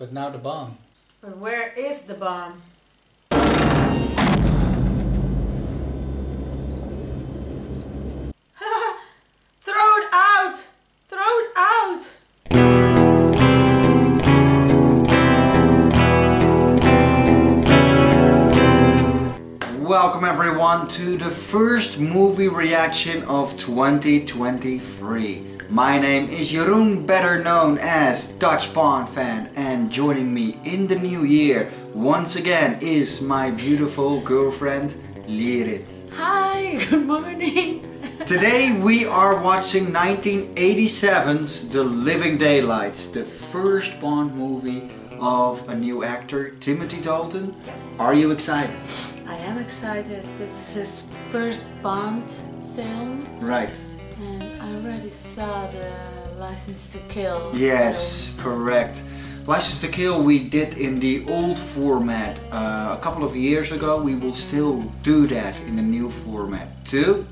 But now the bomb. But where is the bomb? Throw it out! Throw it out! Welcome everyone to the first movie reaction of 2023. My name is Jeroen, better known as Dutch Bond Fan, and joining me in the new year once again is my beautiful girlfriend Lirit. Hi, good morning. Today we are watching 1987's The Living Daylights, the first Bond movie of a new actor, Timothy Dalton. Yes. Are you excited? I am excited. This is his first Bond film. Right. And I already saw the Licence to Kill. Yes, correct. Licence to Kill we did in the old format a couple of years ago. We will still do that in the new format too.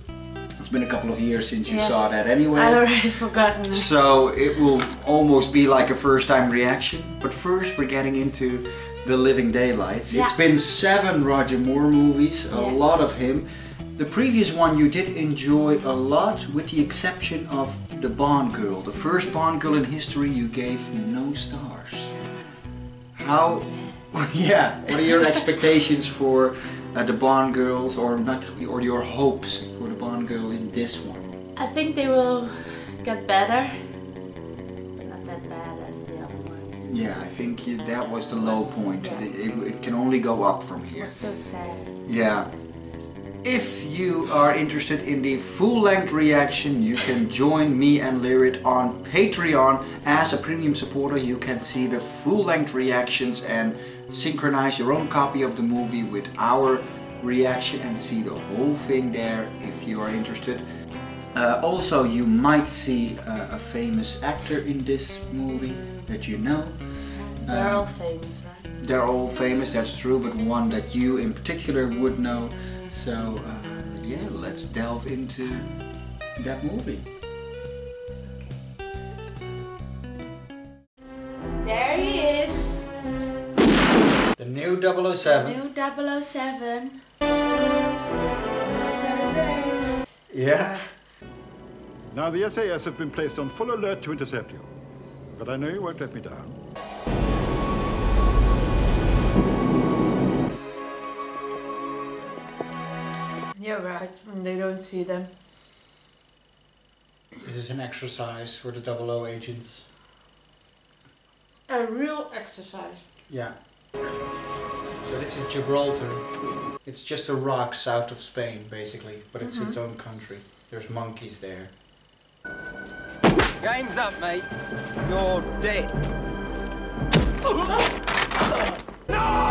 It's been a couple of years since you saw that anyway. I'd already forgotten it. So it will almost be like a first time reaction. But first we're getting into The Living Daylights. Yeah. It's been 7 Roger Moore movies, a lot of him. The previous one you did enjoy a lot, with the exception of the Bond girl. The first Bond girl in history you gave no stars. How... Yeah, what are your expectations for the Bond girls, or not, or your hopes for the Bond girl in this one? I think they will get better, but not that bad as the other one. Yeah, I think that was the low point. Yeah. It can only go up from here. It was so sad. Yeah. If you are interested in the full-length reaction, you can join me and Lirit on Patreon. As a premium supporter, you can see the full-length reactions and synchronize your own copy of the movie with our reaction and see the whole thing there if you are interested. Also, you might see a famous actor in this movie that you know. They're all famous, right? They're all famous, that's true, but one that you in particular would know. So, yeah, let's delve into that movie. There he is! The new 007. The new 007. Yeah. Now the SAS have been placed on full alert to intercept you. But I know you won't let me down. Yeah, right, and they don't see them. This is an exercise for the 00 agents. A real exercise. Yeah. So this is Gibraltar. It's just a rock south of Spain, basically, but it's its own country. There's monkeys there. Game's up, mate. You're dead. No!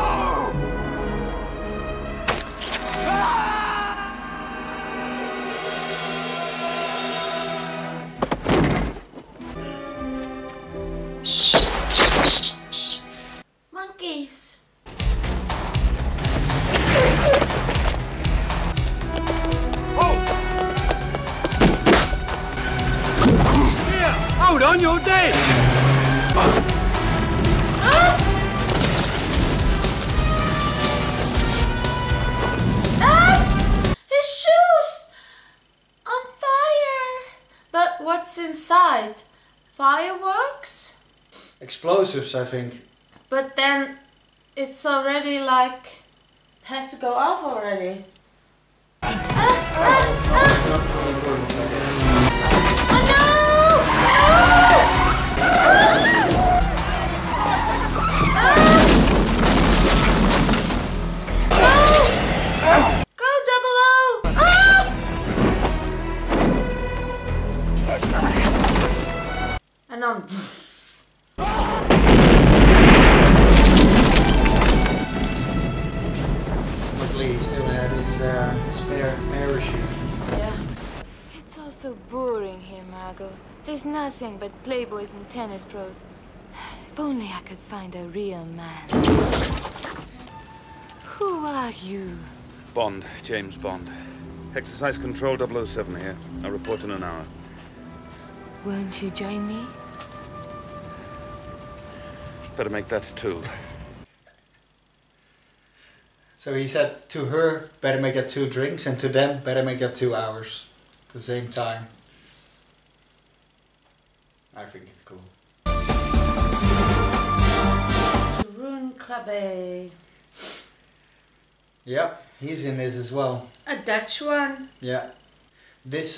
You're dead! Ah! His shoes! On fire! But what's inside? Fireworks? Explosives, I think. But then it's already like... It has to go off already. Luckily he still had his spare parachute. Yeah. It's all so boring here, Margot. There's nothing but playboys and tennis pros. If only I could find a real man. Who are you? Bond, James Bond. Exercise Control 007 here. I'll report in an hour. Won't you join me? Better make that two. So he said to her, better make that 2 drinks, and to them, better make that 2 hours at the same time. I think it's cool. Jeroen Krabbe. Yep, he's in this as well. A Dutch one. Yeah. This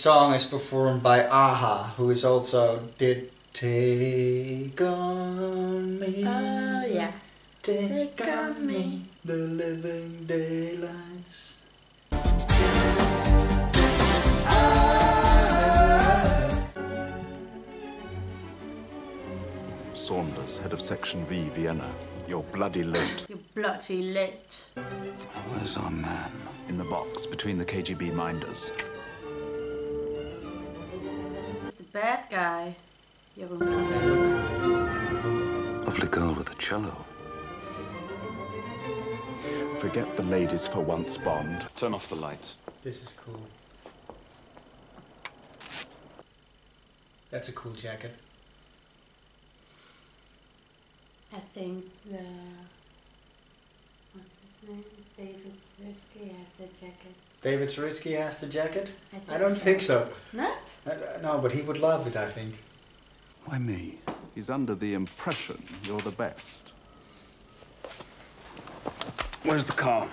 song is performed by a-ha, who is also did Take On Me. Oh yeah. Take On Me. The Living Daylights. Saunders, head of Section V, Vienna. You're bloody late. You're bloody late. Where's our man? In the box between the KGB minders. It's the bad guy. Jeroen Krabbe. Lovely girl with a cello. Forget the ladies for once, Bond. Turn off the lights. This is cool. That's a cool jacket. I think the... what's his name? David Zrisky has the jacket. David Zrisky has the jacket? I don't think so. Not? No, but he would love it, I think. Why me? He's under the impression you're the best. Where's the car?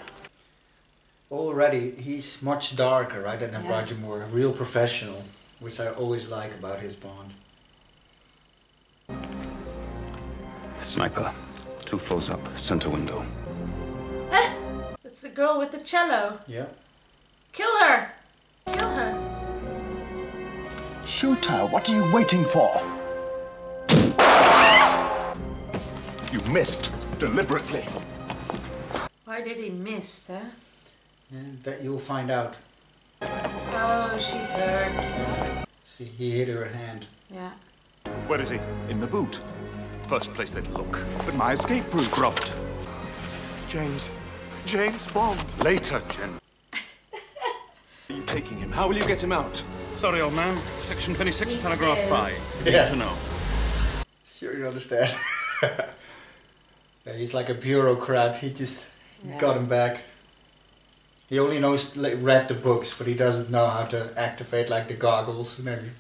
Already, he's much darker, right, than Roger Moore. A real professional, which I always like about his Bond. Sniper. 2 floors up, center window. Ah! That's the girl with the cello. Yeah. Kill her! Kill her! Shoot her! What are you waiting for? You missed. Deliberately. Why did he miss, huh? That you'll find out. Oh, she's hurt. See, he hit her hand. Yeah. Where is he? In the boot. First place they'd look. But my escape route. Scrubbed. James. James Bond. Later, Jen. Are you taking him? How will you get him out? Sorry, old man. Section 26, paragraph 5. Yeah. Need to know. Sure you understand. Yeah, he's like a bureaucrat. He just got him back. He only knows, like, read the books, but he doesn't know how to activate, like, the goggles and everything.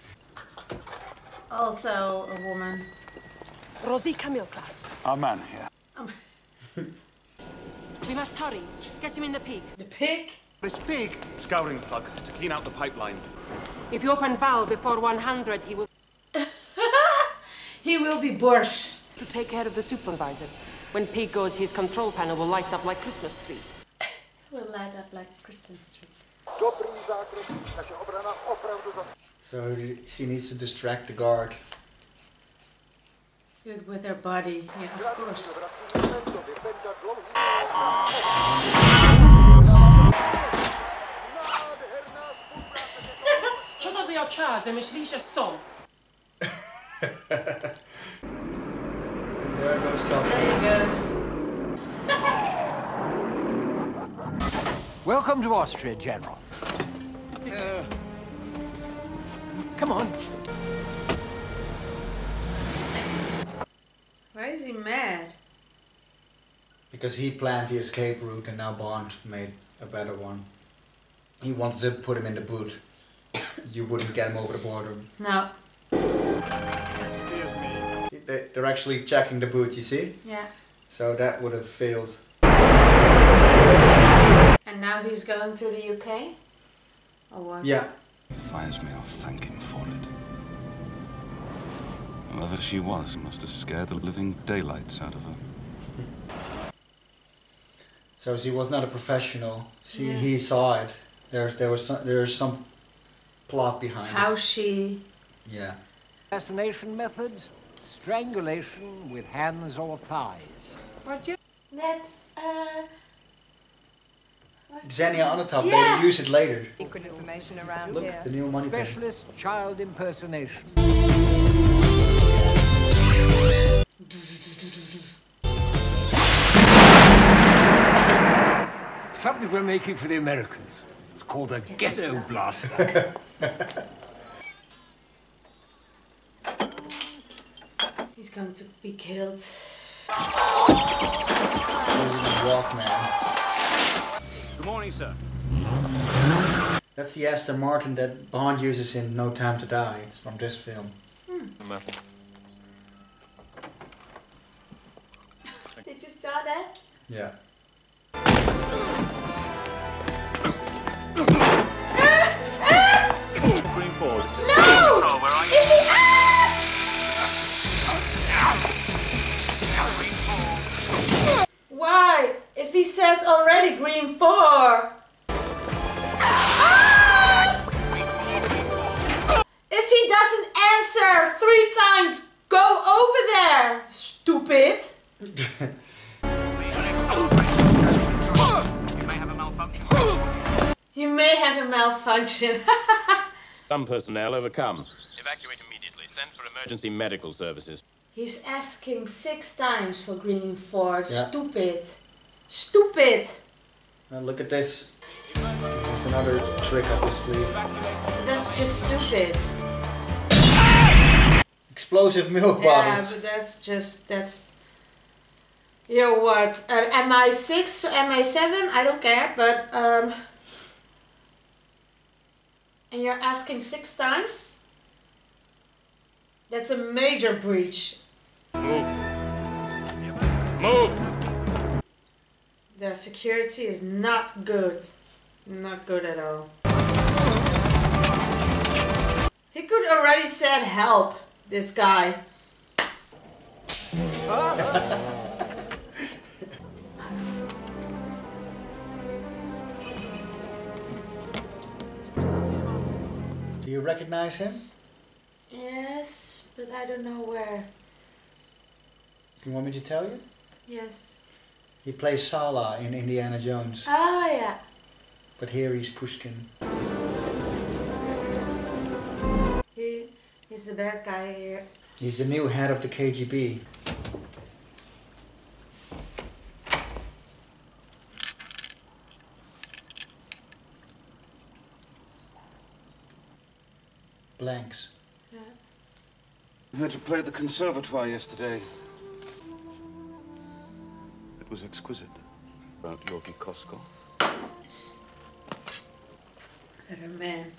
Also a woman. Rosie Camille class. Our man here. We must hurry. Get him in the pig. The pig? This pig? Scouring plug to clean out the pipeline. If you open valve before 100, he will... he will be borscht. To take care of the supervisor. When pig goes, his control panel will light up like Christmas tree. Will light up like Christmas tree. So she needs to distract the guard. Good with her body, yeah, of course. And there goes Koskov. There he goes. Welcome to Austria, General. Come on. Why is he mad? Because he planned the escape route and now Bond made a better one. He wanted to put him in the boot. You wouldn't get him over the border. No. Excuse me. They're actually checking the boot, you see? Yeah. So that would have failed. And now he's going to the UK? Or what? Yeah. Fires me, I'll thank him for it. Whoever she was must have scared the living daylights out of her. So she was not a professional. He saw it. There was some plot behind it. How she... Yeah. Assassination methods, strangulation with hands or thighs. Roger? That's, Xenia on the top, they use it later. Secret information around here. Look, the new money pit. Specialist child impersonation. Something we're making for the Americans. It's called a ghetto blaster. He's going to be killed. Walkman. Good morning, sir. That's the Aston Martin that Bond uses in No Time to Die. It's from this film. Did you saw that? Yeah. Why? If he says already green 4! Ah! If he doesn't answer 3 times, go over there, stupid! You may have a malfunction. You may have a malfunction. Some personnel overcome. Evacuate immediately. Send for emergency medical services. He's asking 6 times for green 4. Yeah. Stupid. Stupid! And look at this. There's another trick up his sleeve. That's just stupid. Explosive milk bottles. Yeah, but that's just... that's... You know what? MI6, MI7, I don't care, but... And you're asking 6 times? That's a major breach. Move. Move! The security is not good. Not good at all. He could already said help, this guy. Do you recognize him? Yes. But I don't know where. You want me to tell you? Yes. He plays Salah in Indiana Jones. Oh, yeah. But here he's Pushkin. He's the bad guy here. He's the new head of the KGB. Blanks. Yeah. I heard you play at the conservatoire yesterday. It was exquisite. About Georgi Koskov. Is that a man?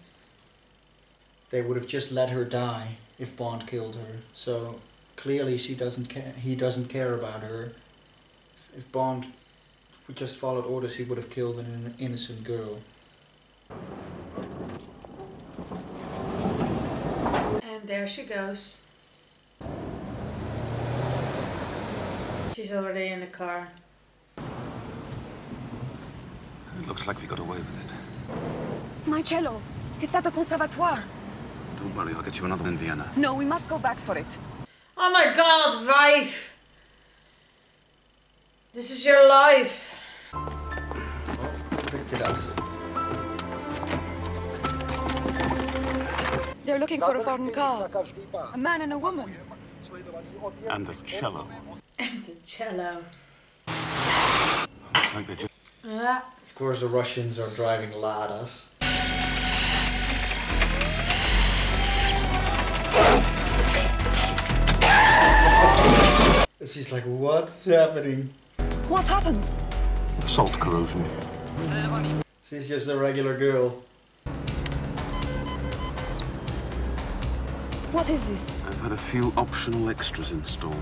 They would have just let her die if Bond killed her. So clearly she doesn't care. He doesn't care about her. If Bond just followed orders, he would have killed an innocent girl. And there she goes. She's already in the car. It looks like we got away with it. My cello. It's at the conservatoire. Don't worry, I'll get you another in Vienna. No, we must go back for it. Oh my God, wife! This is your life. Oh, picked it up. They're looking for a foreign car. A man and a woman. And a cello. And a cello. Of course the Russians are driving Ladas. She's like, what's happening? What happened? Salt corrosion. She's just a regular girl. What is this? I've had a few optional extras installed.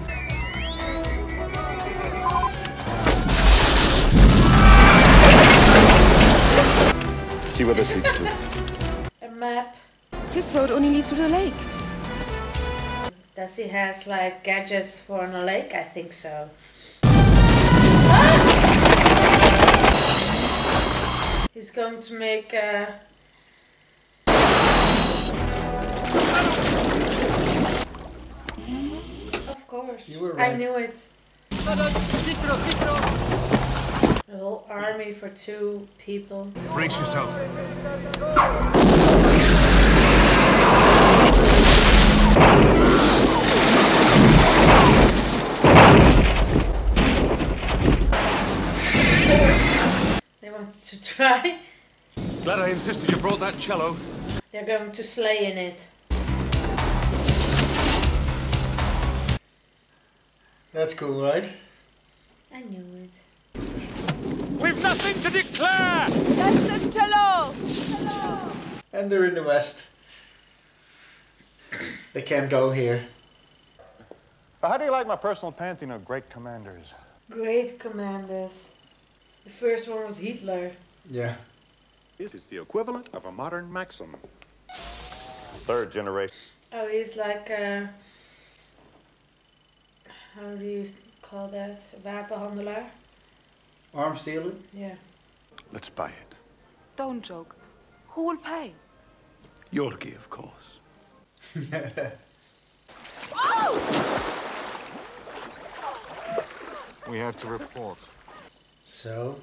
See where this leads to. A map. This road only leads to the lake. Does he has like gadgets for a lake? I think so. Ah! He's going to make a... Of course, you were right. I knew it. The whole army for 2 people. Brace yourself. They wanted to try. Glad I insisted you brought that cello. They're going to slay in it. That's cool, right? I knew it. We've nothing to declare! Yes, and cello! Cello! And they're in the West. They can't go here. How do you like my personal pantheon of great commanders? Great commanders. The first one was Hitler. Yeah. This is the equivalent of a modern maxim. Third generation. Oh, he's like a... How do you call that? A wapenhandelaar? Arm stealer? Yeah. Let's buy it. Don't joke. Who will pay? Georgi, of course. Oh! We have to report. So?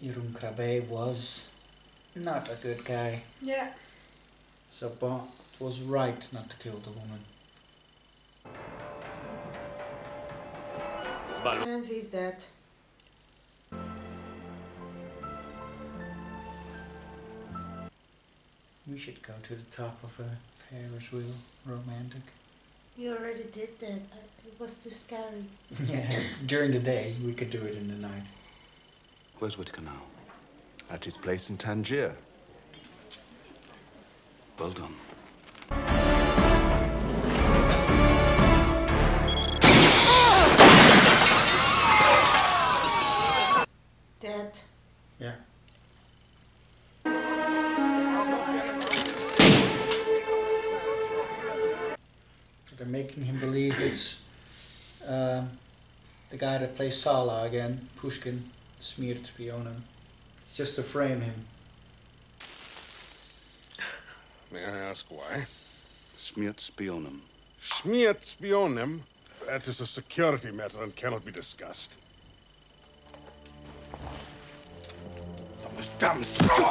Jeroen Krabbe was not a good guy. Yeah. So Bon, it was right not to kill the woman. And he's dead. We should go to the top of a Ferris wheel. Romantic. You already did that. It was too scary. Yeah, during the day, we could do it in the night. Where's Whitaker now? At his place in Tangier. Well done. Dead. Yeah. They're making him believe it's the guy that plays Salah again, Pushkin, smeared to be on him. It's just to frame him. May I ask why? Smeared spionem. Smeared spionem? That is a security matter and cannot be discussed. That was damn stupid!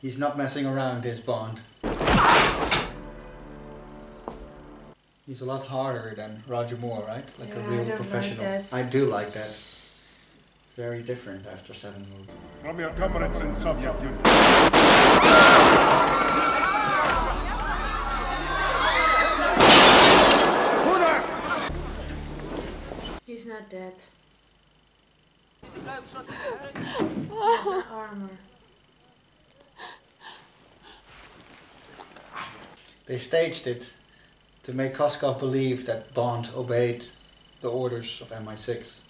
He's not messing around, this Bond. He's a lot harder than Roger Moore, right? Like a real professional. Like I do like that. It's very different after 7 movies. From your comrades in Soviet Union. He's not dead. There's an armor. They staged it to make Koskov believe that Bond obeyed the orders of MI6.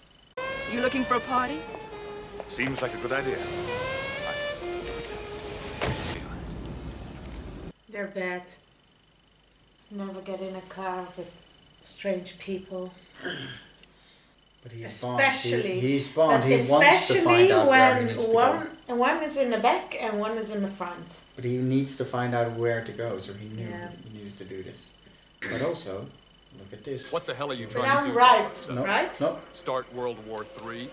You looking for a party? Seems like a good idea. They're bad. Never get in a car with strange people. But he's especially, Bond. He's Bond. He wants to find out where he needs to go. And one is in the back and one is in the front. But he needs to find out where to go, so he knew he needed to do this. But also, look at this. What the hell are you trying to do? But I'm right, right? No. Start World War III.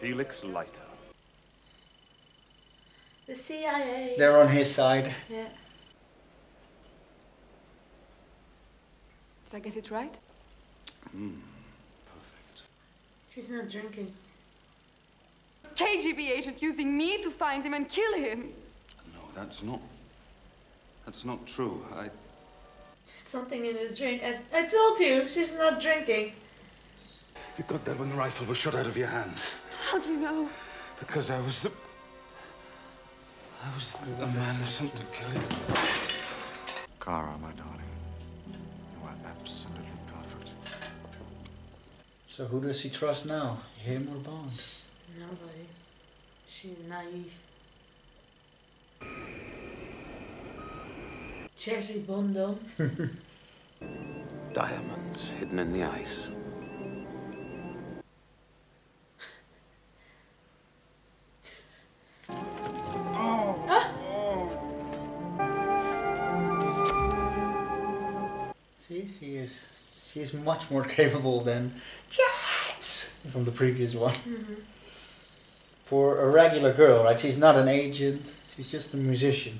Felix Leiter. The CIA. They're on his side. Yeah. Did I get it right? Mm, perfect. She's not drinking. KGB agent using me to find him and kill him. No, that's not true. I... There's something in his drink. As I told you, she's not drinking. You got that when the rifle was shot out of your hand. How do you know? Because I was the... I was the man who sent to kill you. Kara, my darling, you are absolutely perfect. So who does he trust now? Him or Bond? Nobody. She's naive. Jesse Bondo. Diamonds hidden in the ice. Oh. Ah. Oh. See, she is much more capable than James from the previous one. Mm-hmm. For a regular girl, right? She's not an agent, she's just a musician.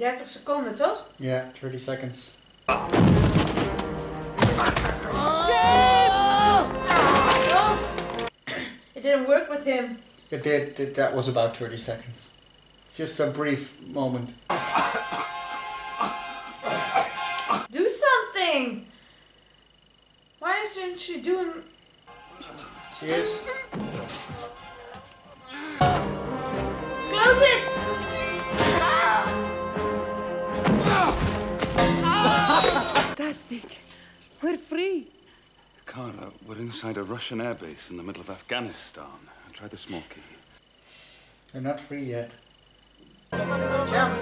Oh. 30 seconden, toch? Yeah, 30 seconds. Oh. It didn't work with him. It did. That was about 30 seconds. It's just a brief moment. Do something! Why isn't she doing... She is. Close it! Fantastic. We're free. Kara, we're inside a Russian airbase in the middle of Afghanistan. I'll try the small key. They're not free yet. Jump.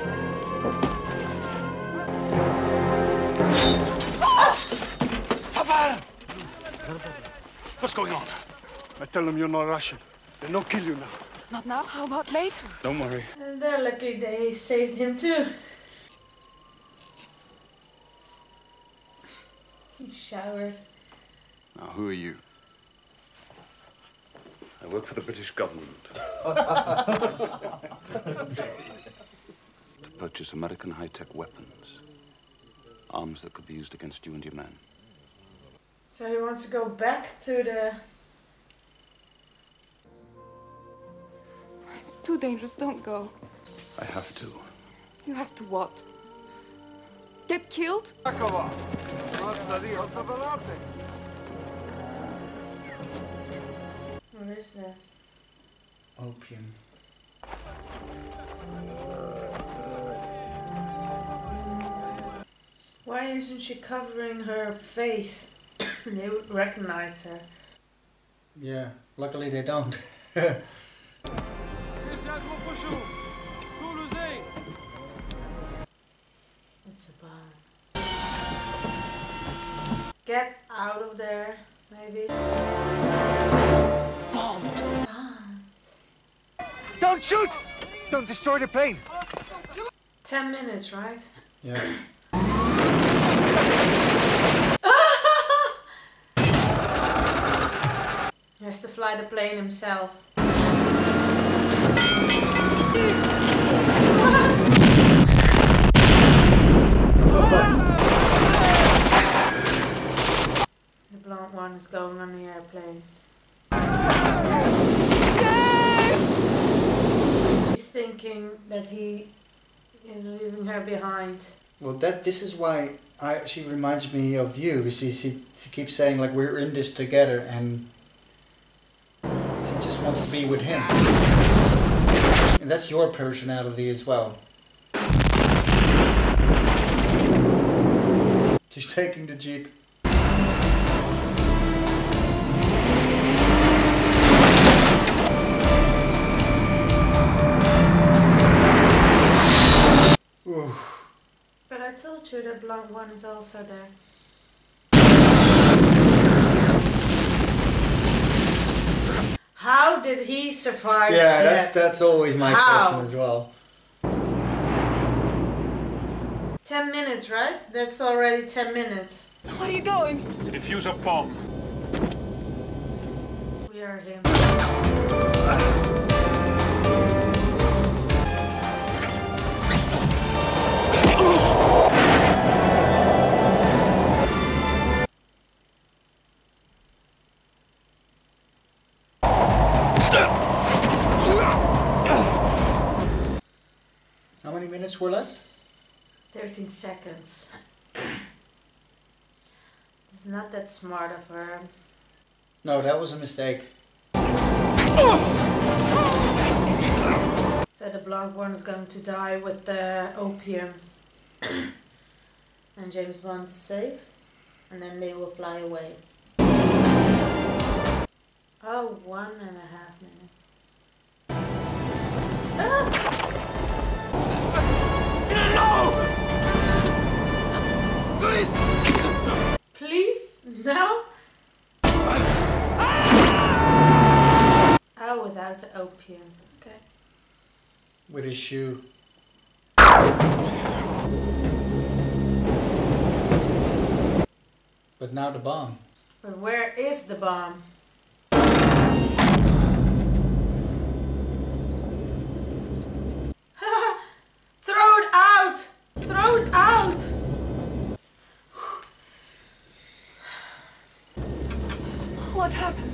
Sabar! What's going on? I tell them you're not Russian. They don't kill you now. Not now? How about later? Don't worry. And they're lucky they saved him too. He showered. Now, who are you? I work for the British government. To purchase American high-tech weapons. Arms that could be used against you and your men. So he wants to go back to the... It's too dangerous, don't go. I have to. You have to what? Get killed? What is that? Opium. Why isn't she covering her face? They would recognize her. Yeah, luckily they don't. It's a bomb. Get out of there, maybe. Don't shoot! Don't destroy the plane! 10 minutes, right? Yeah. He has to fly the plane himself. The blonde one is going on the airplane. Thinking that he is leaving her behind. Well, this is why she reminds me of you. She keeps saying, like, we're in this together, and she just wants to be with him. And that's your personality as well. She's taking the jeep. But I told you the blonde one is also there. How did he survive? Yeah, that's always my question as well. 10 minutes, right? That's already 10 minutes. What are you doing? To defuse a bomb. We are him. Minutes were left? 13 seconds. It's not that smart of her. No, that was a mistake. So the blonde one is going to die with the opium. And James Bond is safe. And then they will fly away. Oh, 1.5 minutes. Ah! Please? No? Oh, without the opium. Okay. With his shoe. But now the bomb. But where is the bomb? Throw it out! Throw it out! What happened?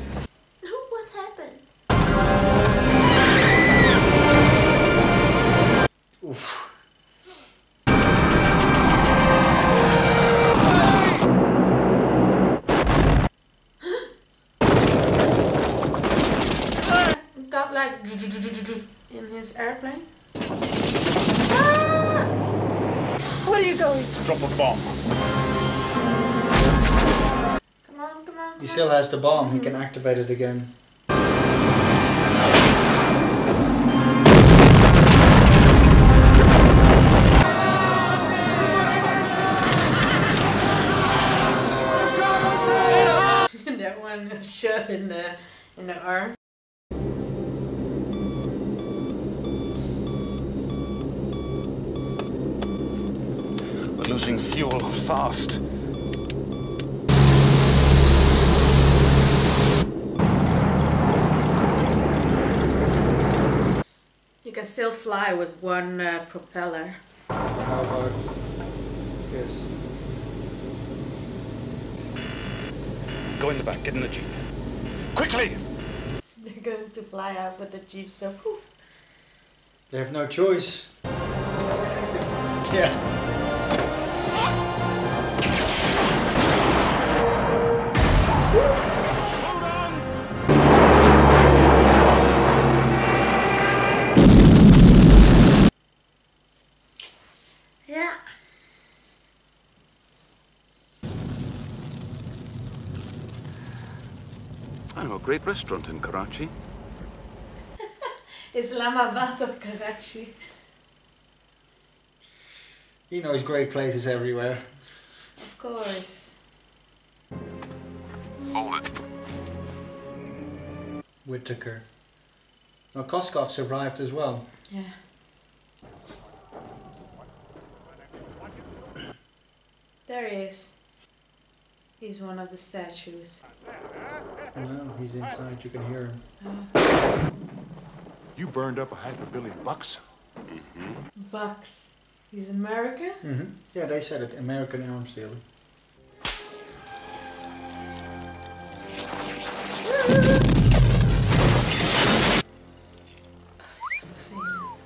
in his airplane. Ah! Where are you going? Drop a bomb. Come on, come on. He still has the bomb, he can activate it again. That one shot in the arm. We're losing fuel fast. You can still fly with one propeller. How about this? Go in the back, get in the jeep. Quickly! They're going to fly out with the jeep, so poof. They have no choice. Yeah. Yeah. A great restaurant in Karachi. Islamabad of Karachi. He knows great places everywhere. Of course. Hold it. Whitaker. Now Koskov survived as well. Yeah. There he is. He's one of the statues. No, he's inside. You can hear him. Oh. You burned up $500 million bucks. Mm-hmm. Bucks. He's American? Mm-hmm. Yeah, they said it. American arms dealer.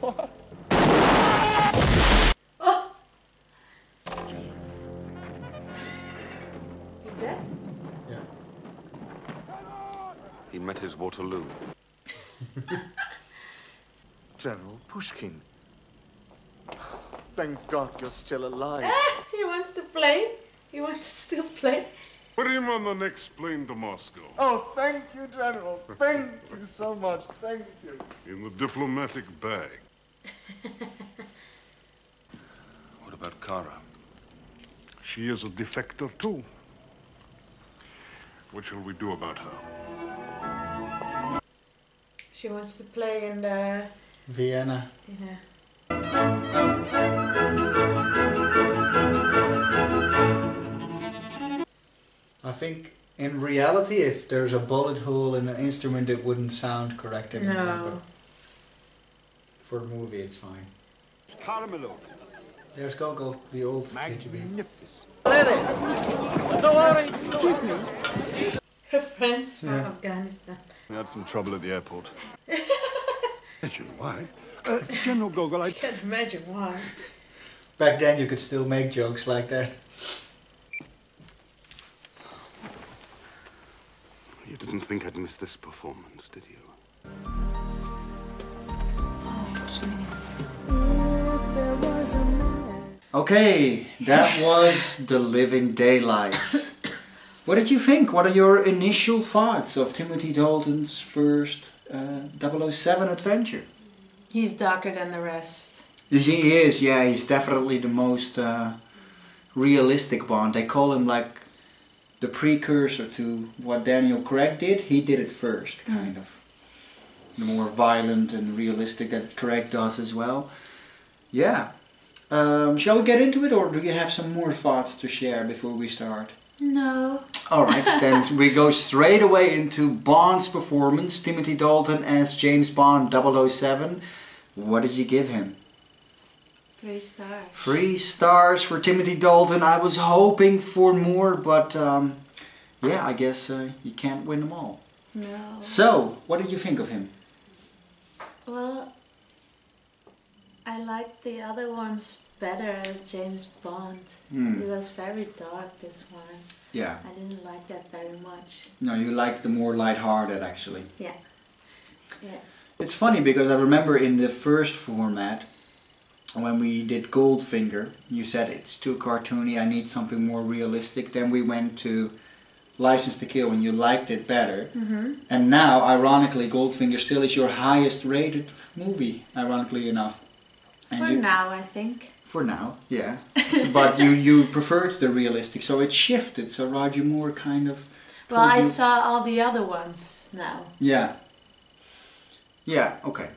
Oh, oh. He's dead? Yeah. He met his Waterloo. General Pushkin. Thank God you're still alive. He wants to play. He wants to still play. Put him on the next plane to Moscow. Oh, thank you, General. Thank you so much. Thank you. In the diplomatic bag. What about Kara? She is a defector, too. What shall we do about her? She wants to play in the... Vienna. Yeah. I think in reality, if there's a bullet hole in an instrument, it wouldn't sound correct anymore. No. But for a movie, it's fine. There's Gogol, the old KGB. Excuse me. Her friends from Afghanistan. We had some trouble at the airport. Imagine why. General Gogol, I can't imagine why. Back then you could still make jokes like that. You didn't think I'd miss this performance, did you? Okay, that was The Living Daylights. What did you think? What are your initial thoughts of Timothy Dalton's first 007 adventure? He's darker than the rest. He is, yeah. He's definitely the most realistic Bond. They call him like the precursor to what Daniel Craig did. He did it first, kind of. The more violent and realistic that Craig does as well. Yeah. Shall we get into it, or do you have some more thoughts to share before we start? No. Alright, then we go straight away into Bond's performance. Timothy Dalton as James Bond 007. What did you give him? 3 stars. 3 stars for Timothy Dalton. I was hoping for more, but yeah, I guess you can't win them all. No. So, what did you think of him? Well, I liked the other ones better as James Bond. He was very dark, this one. Yeah. I didn't like that very much. No, you liked the more lighthearted, actually. Yeah. Yes. It's funny because I remember in the first format, when we did Goldfinger, you said it's too cartoony, I need something more realistic. Then we went to Licence to Kill and you liked it better. Mm-hmm. And now, ironically, Goldfinger still is your highest rated movie, ironically enough. And for now, I think. For now, yeah. So, but you preferred the realistic, so it shifted. So Roger Moore kind of... Well, I saw all the other ones now. Yeah. Yeah, okay.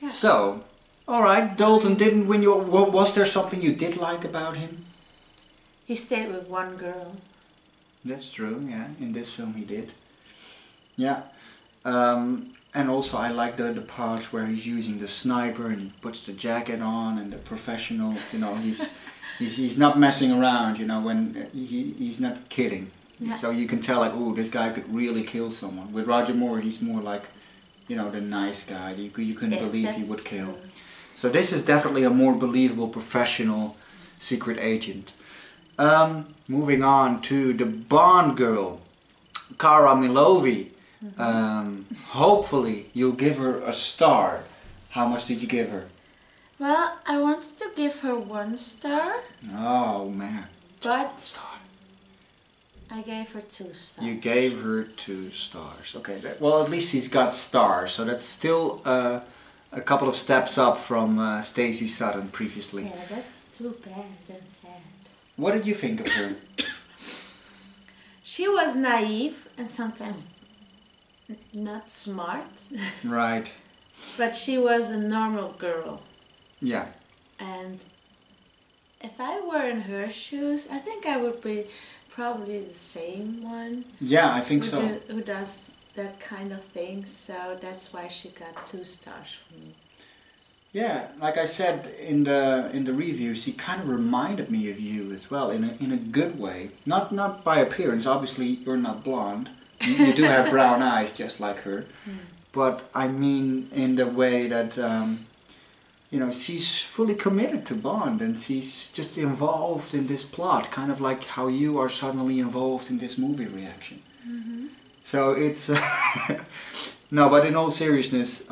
Yeah. So, alright, Dalton didn't win your... Was there something you did like about him? He stayed with one girl. That's true, yeah. In this film he did. Yeah. And also I like the parts where he's using the sniper and he puts the jacket on and the professional, you know, he's not messing around, you know, when he's not kidding. Yeah. So you can tell like, oh, this guy could really kill someone. With Roger Moore he's more like, you know, the nice guy. You couldn't believe he would kill. True. So this is definitely a more believable professional secret agent. Moving on to the Bond girl, Kara Milovy. Mm-hmm. Hopefully you'll give her a star. How much did you give her? Well, I wanted to give her 1 star. Oh man. But I gave her 2 stars. You gave her 2 stars. Okay, well at least she's got stars, so that's still a couple of steps up from Stacey Sutton previously. Yeah, that's too bad and sad. What did you think of her? She was naive and sometimes not smart. Right. But she was a normal girl. Yeah. And if I were in her shoes, I think I would be probably the same one. Yeah, I think so. Who does that kind of thing, so that's why she got 2 stars from me. Yeah, like I said in the review, she kind of reminded me of you as well in a good way. Not by appearance. Obviously, you're not blonde. You do have brown eyes, just like her. Mm. But I mean, in the way that you know, she's fully committed to Bond, and she's just involved in this plot, kind of like how you are suddenly involved in this movie reaction. Mm-hmm. So it's no, but in all seriousness.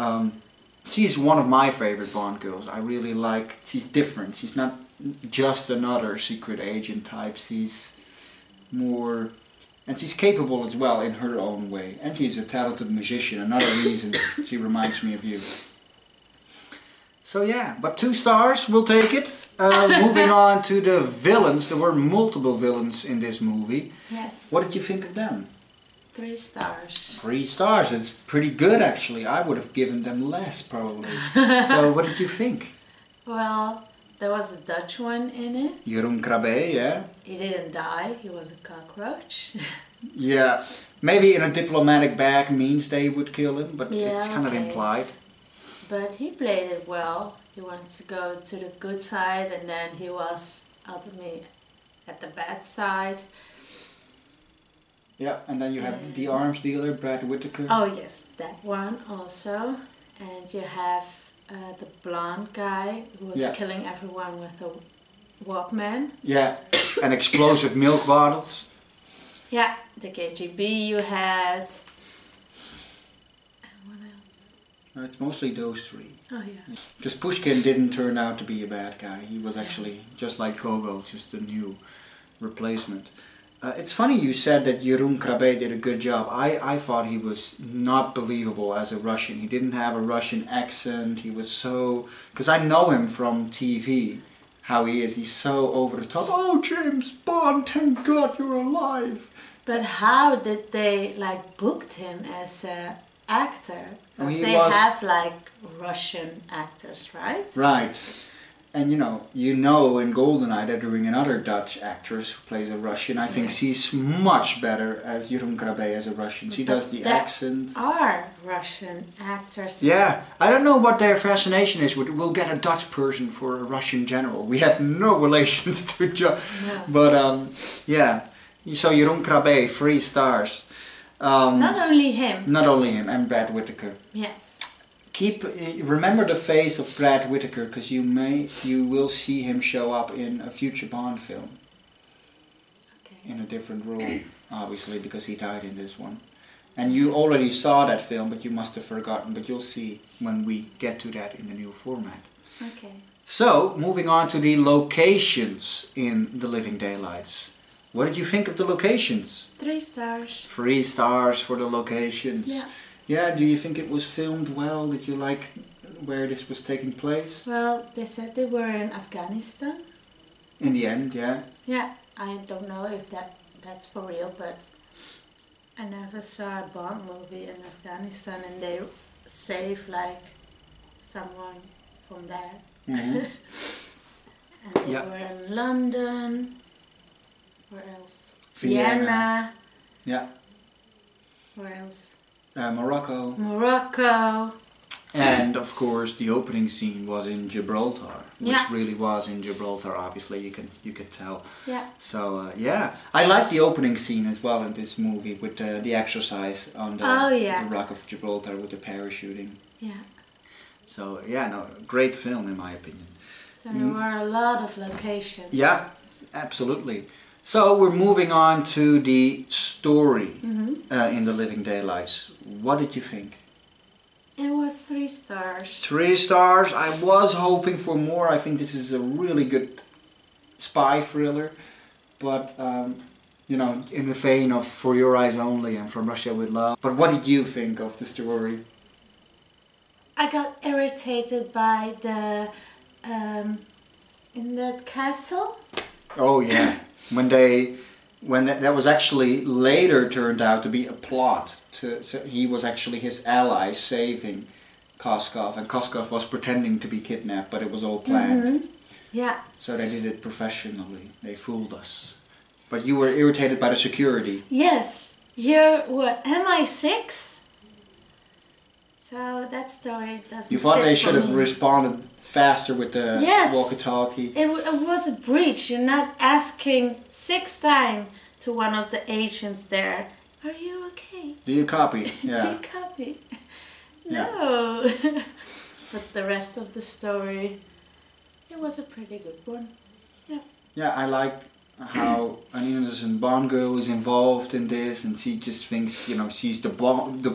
She's one of my favorite Bond girls. I really like... She's different. She's not just another secret agent type. She's more... And she's capable as well in her own way. And she's a talented musician. Another reason she reminds me of you. So yeah, but 2 stars, we'll take it. Moving on to the villains. There were multiple villains in this movie. Yes. What did you think of them? 3 stars. 3 stars, it's pretty good actually. I would have given them less probably. So what did you think? Well, there was a Dutch one in it. Jeroen Krabbe, yeah. He didn't die, he was a cockroach. Yeah, maybe in a diplomatic bag means they would kill him, but yeah, it's kind of implied. But he played it well. He wanted to go to the good side and then he was ultimately at the bad side. Yeah, and then you have the arms dealer, Brad Whitaker. Oh yes, that one also. And you have the blonde guy who was killing everyone with a Walkman. Yeah, and explosive milk bottles. Yeah, the KGB you had. And what else? No, it's mostly those 3. Oh yeah. Because Pushkin didn't turn out to be a bad guy. He was actually, just like Gogol, just a new replacement. It's funny you said that Jeroen Krabbe did a good job. I thought he was not believable as a Russian. He didn't have a Russian accent. He was so... Because I know him from TV, how he is. He's so over the top. Oh, James Bond, thank God you're alive. But how did they, like, booked him as an actor? Because they have, like, Russian actors, right? Right. And you know in GoldenEye they're doing another Dutch actress who plays a Russian. I think she's much better as Jeroen Krabbe as a Russian. She does the accent. There are Russian actors. Yeah, I don't know what their fascination is with we'll get a Dutch person for a Russian general. We have no relations to each other. No. But yeah, so Jeroen Krabbe, 3 stars. Not only him. Not only him, and Brad Whitaker. Yes. Remember the face of Brad Whitaker because you will see him show up in a future Bond film. Okay. In a different role, obviously, because he died in this one. And you already saw that film, but you must have forgotten, but you'll see when we get to that in the new format. Okay. So, moving on to the locations in The Living Daylights. What did you think of the locations? 3 stars. 3 stars for the locations. Yeah. Yeah, do you think it was filmed well? Did you like where this was taking place? Well, they said they were in Afghanistan. In the end, yeah. Yeah, I don't know if that's for real, but I never saw a Bond movie in Afghanistan and they save like someone from there. Mm-hmm. And they were in London, where else? Vienna. Yeah. Where else? Morocco. Morocco. And of course the opening scene was in Gibraltar, which really was in Gibraltar, obviously, you can tell. Yeah. So yeah, I like the opening scene as well in this movie with the exercise on the Rock of Gibraltar with the parachuting. Yeah. So yeah, no, great film in my opinion. There were a lot of locations. Yeah, absolutely. So we're moving on to the story in The Living Daylights. What did you think? It was 3 stars. 3 stars. I was hoping for more. I think this is a really good spy thriller, but you know, in the vein of For Your Eyes Only and From Russia With Love. But what did you think of the story? I got irritated by the in that castle. Oh yeah, that was actually later turned out to be a plot. So he was actually his ally saving Koskov, and Koskov was pretending to be kidnapped, but it was all planned. Mm-hmm. Yeah. So they did it professionally. They fooled us. But you were irritated by the security. Yes. You're what? MI6. So that story doesn't. You thought they should have responded faster with the walkie-talkie. It was a breach. You're not asking 6 times to one of the agents there. Are you okay? Do you copy? Yeah. Do you copy? No. Yeah. But the rest of the story, it was a pretty good one. Yeah. Yeah, I like how an innocent Bond girl is involved in this, and she just thinks, you know, she's the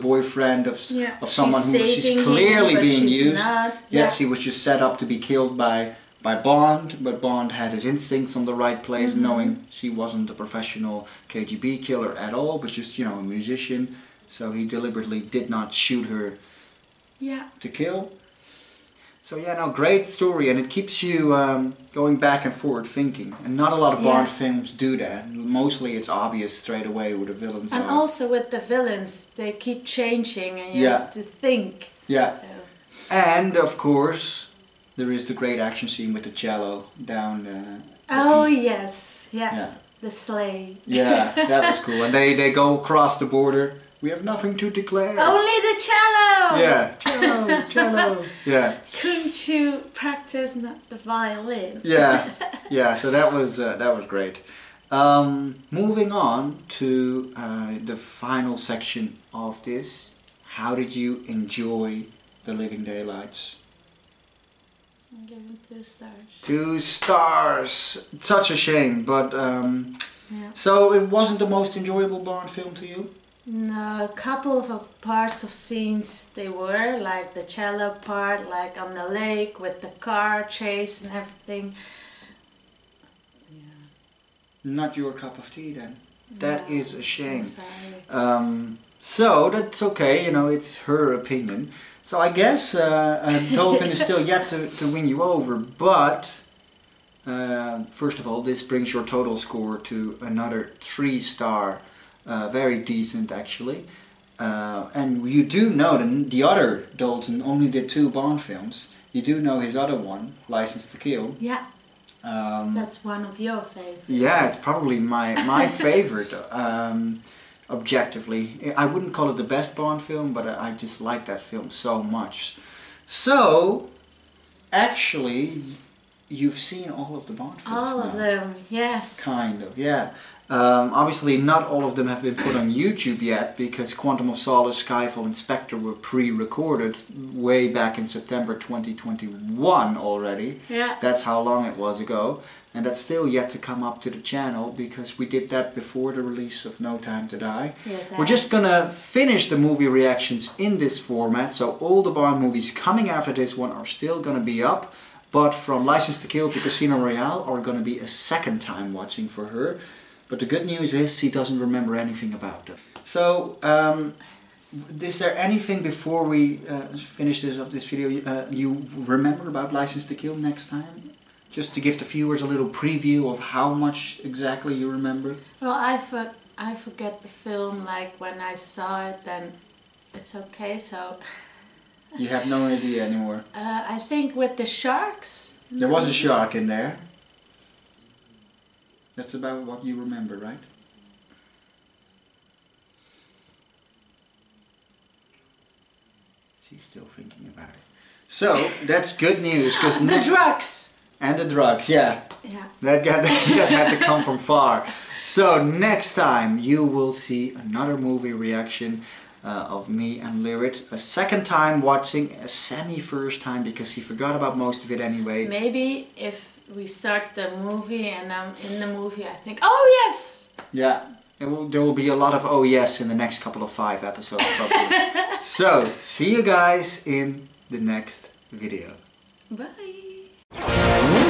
boyfriend of someone she's clearly being used. Not. Yet she was just set up to be killed by Bond, but Bond had his instincts on the right place, knowing she wasn't a professional KGB killer at all, but just, you know, a musician. So he deliberately did not shoot her to kill. So yeah, no, great story, and it keeps you going back and forward thinking. And not a lot of Bond films do that. Mostly it's obvious straight away who the villains are. And also with the villains, they keep changing and you have to think. Yeah. So. And of course, there is the great action scene with the cello down the sleigh. Yeah, that was cool. And they go across the border. We have nothing to declare. Only the cello! Yeah. Cello, cello. Yeah. Couldn't you practice not the violin? Yeah, yeah, so that was great. Moving on to the final section of this. How did you enjoy The Living Daylights? I'll give it 2 stars. 2 stars! Such a shame, but so it wasn't the most enjoyable Bond film to you? No, a couple of parts of scenes they were, like the cello part, like on the lake with the car chase and everything. Yeah. Not your cup of tea then? No, that is a shame. So sorry. So that's okay, you know, it's her opinion. So I guess Dalton is still yet to win you over, but first of all, this brings your total score to another 3 star, very decent actually. And you do know the other Dalton only did 2 Bond films. You do know his other one, Licence to Kill. Yeah. That's one of your favorites. Yeah, it's probably my favorite. Objectively, I wouldn't call it the best Bond film, but I just like that film so much. So, actually, you've seen all of the Bond films. All of them, yes. Kind of, yeah. Obviously, not all of them have been put on YouTube yet, because Quantum of Solace, Skyfall, and Spectre were pre-recorded way back in September 2021 already. Yeah. That's how long it was ago. and that's still yet to come up to the channel because we did that before the release of No Time to Die. Yes, we're just gonna finish the movie reactions in this format, so all the Bond movies coming after this one are still gonna be up, but from Licence to Kill to Casino Royale are gonna be a second time watching for her. But the good news is she doesn't remember anything about them. So, is there anything before we finish this video you remember about Licence to Kill next time? Just to give the viewers a little preview of how much exactly you remember. Well, I forget the film like when I saw it, then it's okay, so... You have no idea anymore. I think with the sharks. There was a shark in there. That's about what you remember, right? She's still thinking about it. So, that's good news. Cause the drugs! And the drugs, yeah. Yeah. That had to come from far. So, next time you will see another movie reaction of me and Lirit. A second time watching, a semi-first time, because she forgot about most of it anyway. Maybe if we start the movie and I'm in the movie, I think, oh yes! Yeah. There will be a lot of oh yes in the next couple of 5 episodes probably. So, see you guys in the next video. Bye!